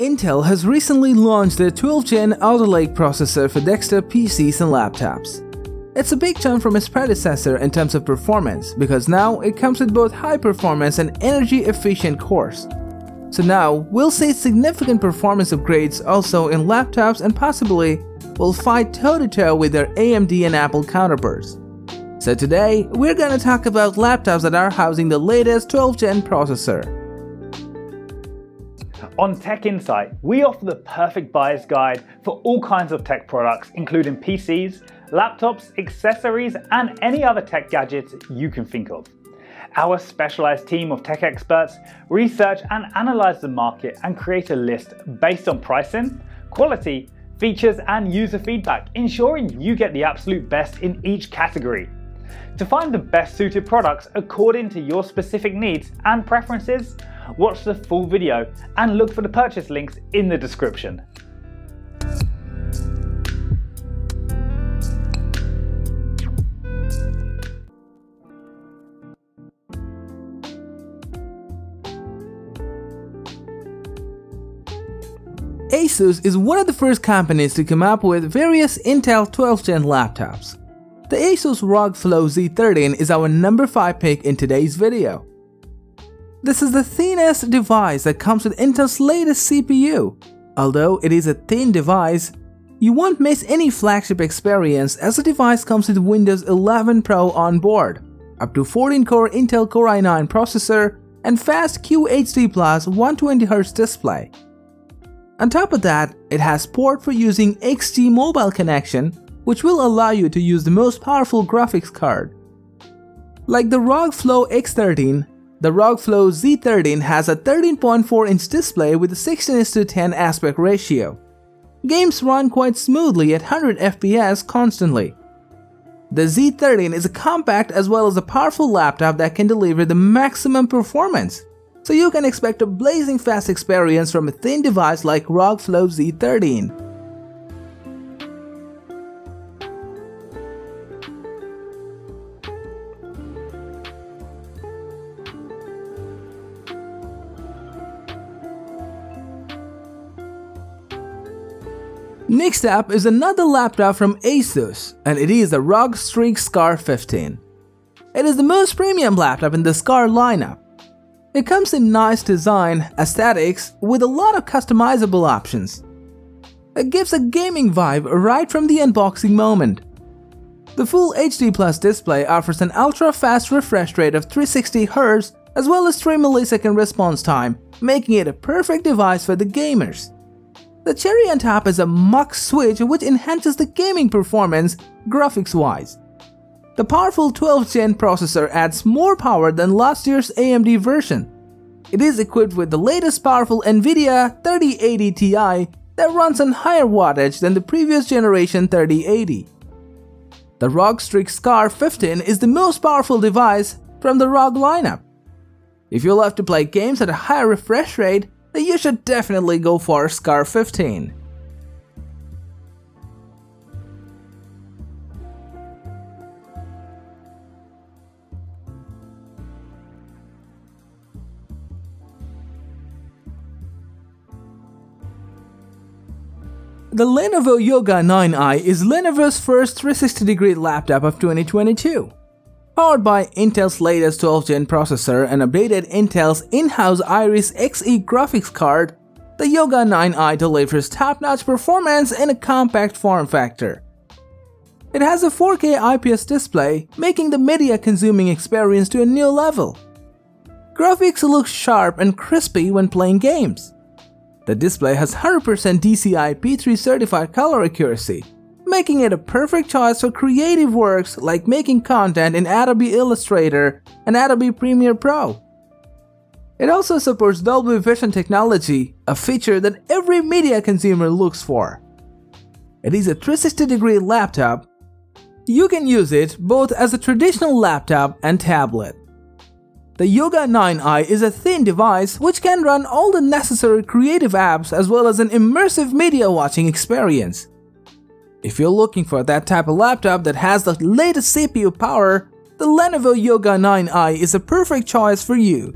Intel has recently launched their 12th Gen Alder Lake processor for desktop PCs and laptops. It's a big jump from its predecessor in terms of performance, because now it comes with both high performance and energy efficient cores. So now we'll see significant performance upgrades also in laptops, and possibly will fight toe-to-toe with their AMD and Apple counterparts. So today we're gonna talk about laptops that are housing the latest 12th Gen processor. On Tech Insight, we offer the perfect buyer's guide for all kinds of tech products, including PCs, laptops, accessories, and any other tech gadgets you can think of. Our specialized team of tech experts research and analyze the market and create a list based on pricing, quality, features, and user feedback, ensuring you get the absolute best in each category. To find the best suited products according to your specific needs and preferences, watch the full video and look for the purchase links in the description. Asus is one of the first companies to come up with various Intel 12th Gen laptops. The Asus ROG Flow Z13 is our number 5 pick in today's video. This is the thinnest device that comes with Intel's latest CPU. Although it is a thin device, you won't miss any flagship experience, as the device comes with Windows 11 Pro on board, up to 14-core Intel Core i9 processor, and fast QHD plus 120Hz display. On top of that, it has port for using XG mobile connection, which will allow you to use the most powerful graphics card. Like the ROG Flow X13, the ROG Flow Z13 has a 13.4-inch display with a 16:10 aspect ratio. Games run quite smoothly at 100 FPS constantly. The Z13 is a compact as well as a powerful laptop that can deliver the maximum performance, so you can expect a blazing fast experience from a thin device like ROG Flow Z13. Next up is another laptop from Asus, and it is the ROG Strix Scar 15. It is the most premium laptop in the Scar lineup. It comes in nice design, aesthetics, with a lot of customizable options. It gives a gaming vibe right from the unboxing moment. The Full HD Plus display offers an ultra-fast refresh rate of 360Hz as well as 3 millisecond response time, making it a perfect device for the gamers. The cherry on top is a mux switch, which enhances the gaming performance graphics-wise. The powerful 12th Gen processor adds more power than last year's AMD version. It is equipped with the latest powerful NVIDIA 3080 Ti that runs on higher wattage than the previous generation 3080. The ROG Strix Scar 15 is the most powerful device from the ROG lineup. If you love to play games at a higher refresh rate, then you should definitely go for Scar 15. The Lenovo Yoga 9i is Lenovo's first 360-degree laptop of 2022. Powered by Intel's latest 12th Gen processor and updated Intel's in-house Iris Xe Graphics card, the Yoga 9i delivers top-notch performance in a compact form factor. It has a 4K IPS display, making the media-consuming experience to a new level. Graphics look sharp and crispy when playing games. The display has 100% DCI-P3 certified color accuracy, making it a perfect choice for creative works like making content in Adobe Illustrator and Adobe Premiere Pro. It also supports Dolby Vision technology, a feature that every media consumer looks for. It is a 360-degree laptop. You can use it both as a traditional laptop and tablet. The Yoga 9i is a thin device which can run all the necessary creative apps as well as an immersive media watching experience. If you're looking for that type of laptop that has the latest CPU power, the Lenovo Yoga 9i is a perfect choice for you.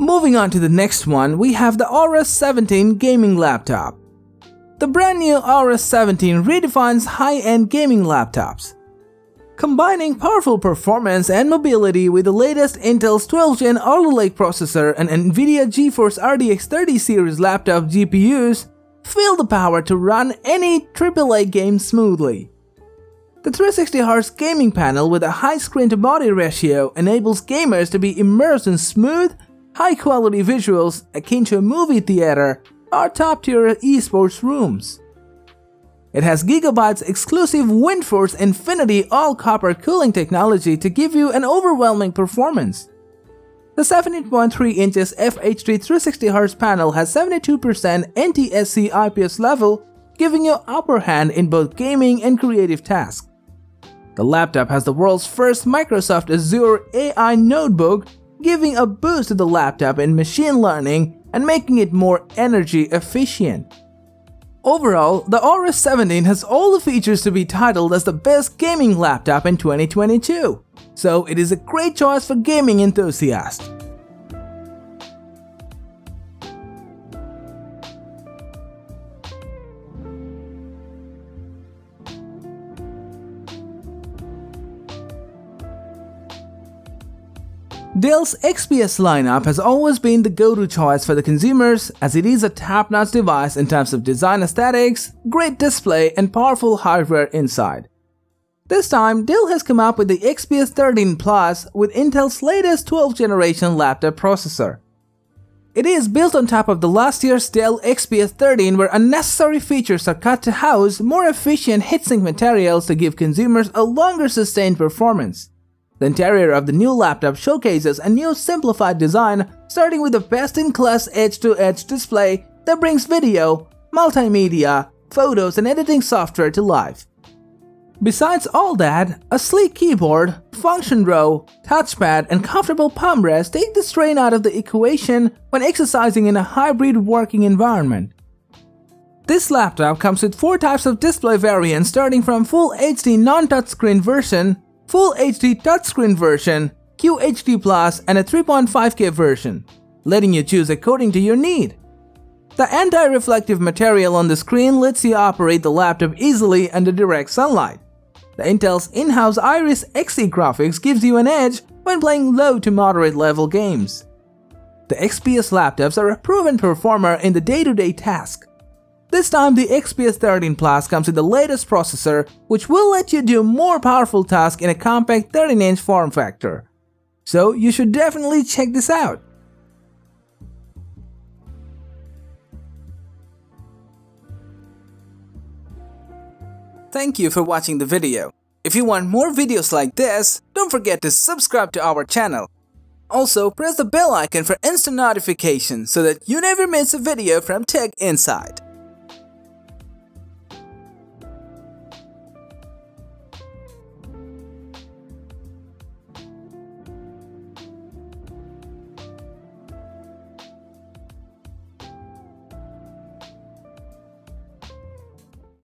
Moving on to the next one, we have the RS17 gaming laptop. The brand new RS17 redefines high-end gaming laptops, combining powerful performance and mobility with the latest Intel's 12th Gen Alder Lake processor and NVIDIA GeForce RTX 30 series laptop GPUs. Feel the power to run any AAA game smoothly. The 360Hz gaming panel with a high screen-to-body ratio enables gamers to be immersed in smooth, high-quality visuals akin to a movie theater or top-tier esports rooms. It has Gigabyte's exclusive WindForce Infinity all-copper cooling technology to give you an overwhelming performance. The 17.3 inches FHD 360Hz panel has 72% NTSC IPS level, giving you upper hand in both gaming and creative tasks. The laptop has the world's first Microsoft Azure AI notebook, giving a boost to the laptop in machine learning and making it more energy efficient. Overall, the RS17 has all the features to be titled as the best gaming laptop in 2022, so it is a great choice for gaming enthusiasts. Dell's XPS lineup has always been the go-to choice for the consumers, as it is a top-notch device in terms of design aesthetics, great display, and powerful hardware inside. This time, Dell has come up with the XPS 13 Plus with Intel's latest 12th generation laptop processor. It is built on top of the last year's Dell XPS 13, where unnecessary features are cut to house more efficient heatsink materials to give consumers a longer sustained performance. The interior of the new laptop showcases a new simplified design, starting with a best-in-class edge-to-edge display that brings video, multimedia, photos, and editing software to life. Besides all that, a sleek keyboard, function row, touchpad, and comfortable palm rest take the strain out of the equation when exercising in a hybrid working environment. This laptop comes with four types of display variants, starting from Full HD non-touchscreen version, Full HD touchscreen version, QHD Plus, and a 3.5K version, letting you choose according to your need. The anti-reflective material on the screen lets you operate the laptop easily under direct sunlight. The Intel's in-house Iris Xe Graphics gives you an edge when playing low to moderate level games. The XPS laptops are a proven performer in the day-to-day task. This time, the XPS 13 Plus comes with the latest processor, which will let you do more powerful tasks in a compact 13-inch form factor. So you should definitely check this out. Thank you for watching the video. If you want more videos like this, don't forget to subscribe to our channel. Also, press the bell icon for instant notifications so that you never miss a video from Tech Insight.